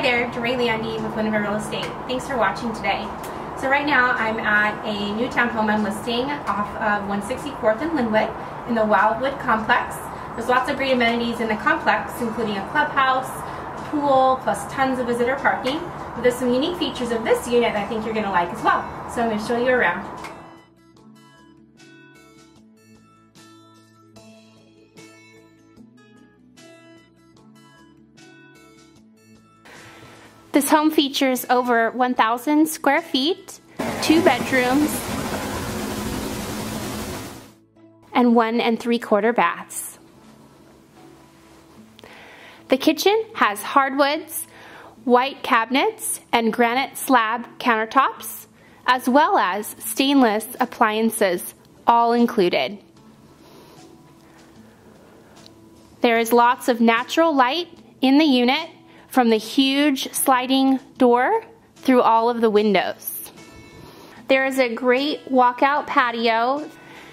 Hi there, Dorae Lande with Windermere Real Estate. Thanks for watching today. So right now I'm at a new townhome I'm listing off of 164th and Lynnwood in the Wildwood Complex. There's lots of great amenities in the complex, including a clubhouse, pool, plus tons of visitor parking. But there's some unique features of this unit that I think you're going to like as well. So I'm going to show you around. This home features over 1,000 square feet, 2 bedrooms, and 1 3/4 baths. The kitchen has hardwoods, white cabinets, and granite slab countertops, as well as stainless appliances, all included. There is lots of natural light in the unit, from the huge sliding door through all of the windows. There is a great walkout patio.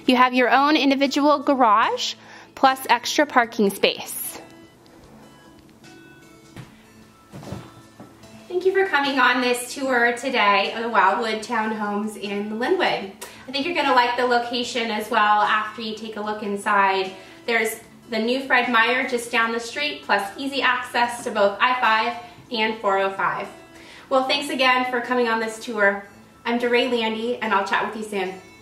You have your own individual garage plus extra parking space. Thank you for coming on this tour today of the Wildwood Townhomes in Lynnwood. I think you're going to like the location as well after you take a look inside. There's the new Fred Meyer just down the street, plus easy access to both I-5 and 405. Well, thanks again for coming on this tour. I'm Dorae Lande, and I'll chat with you soon.